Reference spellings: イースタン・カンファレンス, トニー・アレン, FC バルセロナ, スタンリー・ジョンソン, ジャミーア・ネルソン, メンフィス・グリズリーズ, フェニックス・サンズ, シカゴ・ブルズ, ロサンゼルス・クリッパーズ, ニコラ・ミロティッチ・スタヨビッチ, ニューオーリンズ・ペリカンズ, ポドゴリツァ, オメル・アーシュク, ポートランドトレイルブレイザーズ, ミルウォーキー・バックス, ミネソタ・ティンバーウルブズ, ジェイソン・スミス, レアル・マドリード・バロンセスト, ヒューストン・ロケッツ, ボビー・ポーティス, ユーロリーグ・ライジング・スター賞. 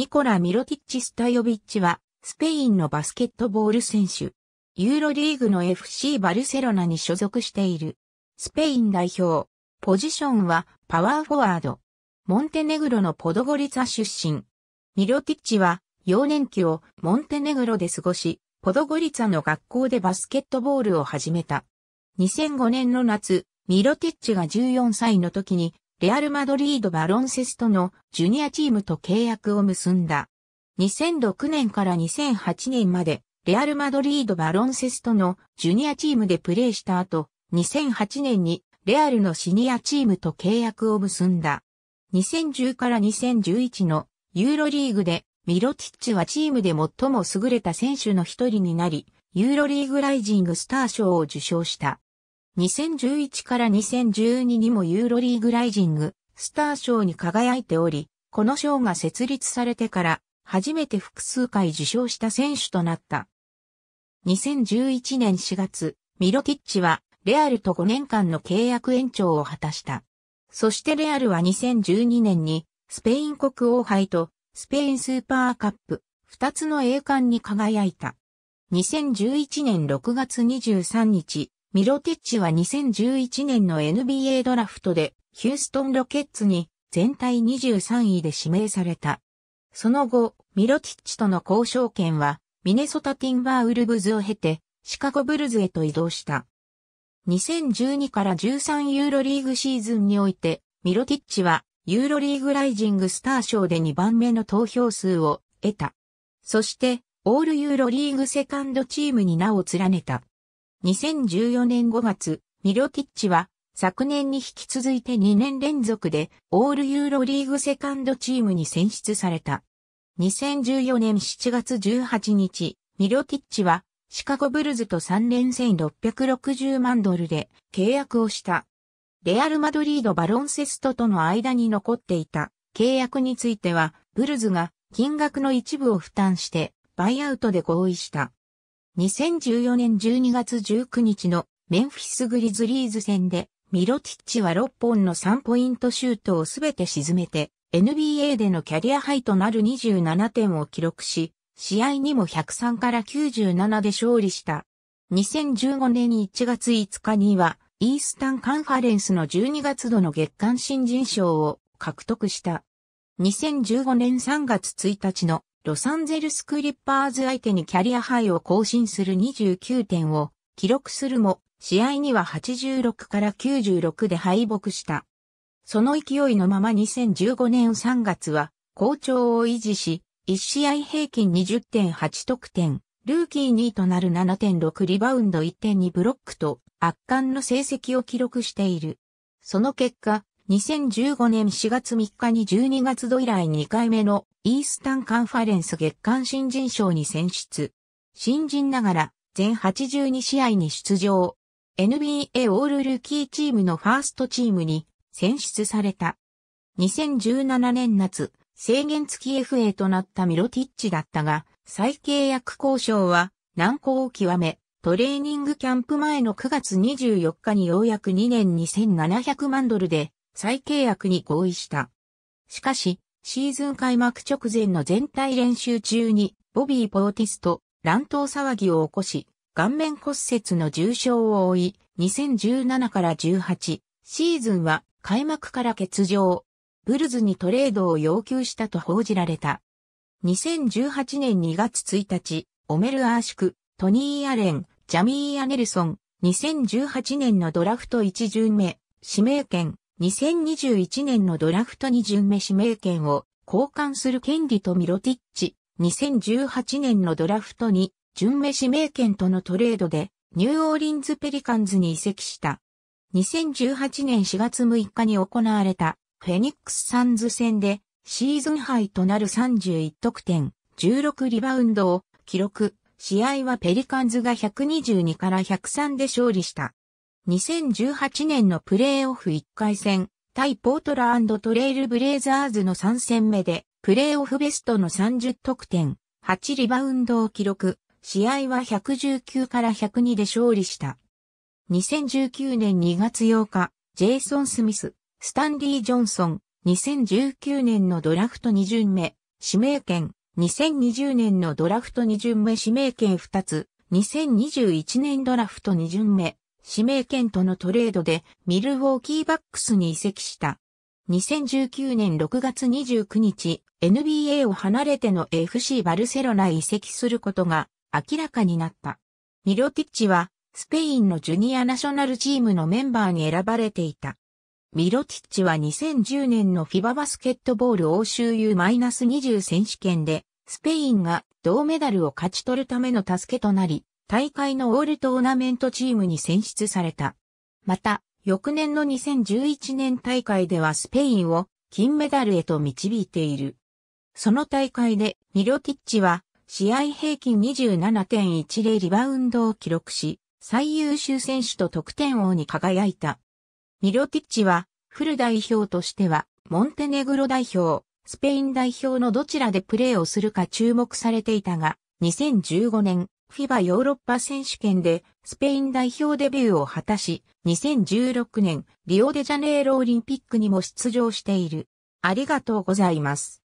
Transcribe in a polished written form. ニコラ・ミロティッチ・スタヨビッチは、スペインのバスケットボール選手。ユーロリーグの FC バルセロナに所属している。スペイン代表。ポジションは、パワーフォワード。モンテネグロのポドゴリツァ出身。ミロティッチは、幼年期をモンテネグロで過ごし、ポドゴリツァの学校でバスケットボールを始めた。2005年の夏、ミロティッチが14歳の時に、レアル・マドリード・バロンセストのジュニアチームと契約を結んだ。2006年から2008年まで、レアル・マドリード・バロンセストのジュニアチームでプレーした後、2008年にレアルのシニアチームと契約を結んだ。2010から2011のユーロリーグで、ミロティッチはチームで最も優れた選手の一人になり、ユーロリーグライジングスター賞を受賞した。2011から2012にもユーロリーグライジングスター賞に輝いており、この賞が設立されてから初めて複数回受賞した選手となった。2011年4月、ミロティッチはレアルと5年間の契約延長を果たした。そしてレアルは2012年にスペイン国王杯とスペインスーパーカップ、2つの栄冠に輝いた。2011年6月23日、ミロティッチは2011年の NBA ドラフトでヒューストンロケッツに全体23位で指名された。その後、ミロティッチとの交渉権はミネソタティンバーウルブズを経てシカゴブルズへと移動した。2012から13ユーロリーグシーズンにおいて、ミロティッチはユーロリーグライジングスター賞で2番目の投票数を得た。そして、オールユーロリーグセカンドチームに名を連ねた。2014年5月、ミロティッチは昨年に引き続いて2年連続でオールユーロリーグセカンドチームに選出された。2014年7月18日、ミロティッチはシカゴブルズと3年1660万ドルで契約をした。レアル・マドリード・バロンセストとの間に残っていた契約については、ブルズが金額の一部を負担してバイアウトで合意した。2014年12月19日のメンフィスグリズリーズ戦で、ミロティッチは6本の3ポイントシュートをすべて沈めて、NBA でのキャリアハイとなる27点を記録し、試合にも103から97で勝利した。2015年1月5日には、イースタンカンファレンスの12月度の月間新人賞を獲得した。2015年3月1日のロサンゼルスクリッパーズ相手にキャリアハイを更新する29点を記録するも、試合には86から96で敗北した。その勢いのまま2015年3月は好調を維持し、1試合平均 20.8 得点、ルーキー2位となる 7.6 リバウンド 1.2 ブロックと、圧巻の成績を記録している。その結果、2015年4月3日に12月度以来2回目のイースタンカンファレンス月間新人賞に選出。新人ながら全82試合に出場。NBA オールルーキーチームのファーストチームに選出された。2017年夏、制限付き FA となったミロティッチだったが、再契約交渉は難航を極め、トレーニングキャンプ前の9月24日にようやく2年2700万ドルで再契約に合意した。しかし、シーズン開幕直前の全体練習中にボビー・ポーティスと乱闘騒ぎを起こし、顔面骨折の重傷を負い、2017から18シーズンは開幕から欠場、ブルズにトレードを要求したと報じられた。2018年2月1日、オメル・アーシュク、トニー・アレン、ジャミー・アネルソン、2018年のドラフト1巡目、指名権、2021年のドラフト2巡目指名権を交換する権利とミロティッチ、2018年のドラフト2巡目指名権とのトレードで、ニューオーリンズ・ペリカンズに移籍した。2018年4月6日に行われたフェニックス・サンズ戦で、シーズンハイとなる31得点、16リバウンドを記録。試合はペリカンズが122から103で勝利した。2018年のプレーオフ1回戦、対ポートランドトレイルブレイザーズの3戦目で、プレーオフベストの30得点、8リバウンドを記録、試合は119から102で勝利した。2019年2月8日、ジェイソン・スミス、スタンリー・ジョンソン、2019年のドラフト2巡目、指名権、2020年のドラフト2巡目指名権2つ、2021年ドラフト2巡目、指名権とのトレードでミルウォーキーバックスに移籍した。2019年6月29日、NBA を離れての FC バルセロナへ移籍することが明らかになった。ミロティッチはスペインのジュニアナショナルチームのメンバーに選ばれていた。ミロティッチは2010年のFIBAバスケットボール欧州 U-20 選手権でスペインが銅メダルを勝ち取るための助けとなり、大会のオールトーナメントチームに選出された。また、翌年の2011年大会ではスペインを金メダルへと導いている。その大会でミロティッチは試合平均 27.10 リバウンドを記録し、最優秀選手と得点王に輝いた。ミロティッチはフル代表としてはモンテネグロ代表、スペイン代表のどちらでプレーをするか注目されていたが、2015年、FIBA ヨーロッパ選手権でスペイン代表デビューを果たし、2016年リオデジャネイロオリンピックにも出場している。ありがとうございます。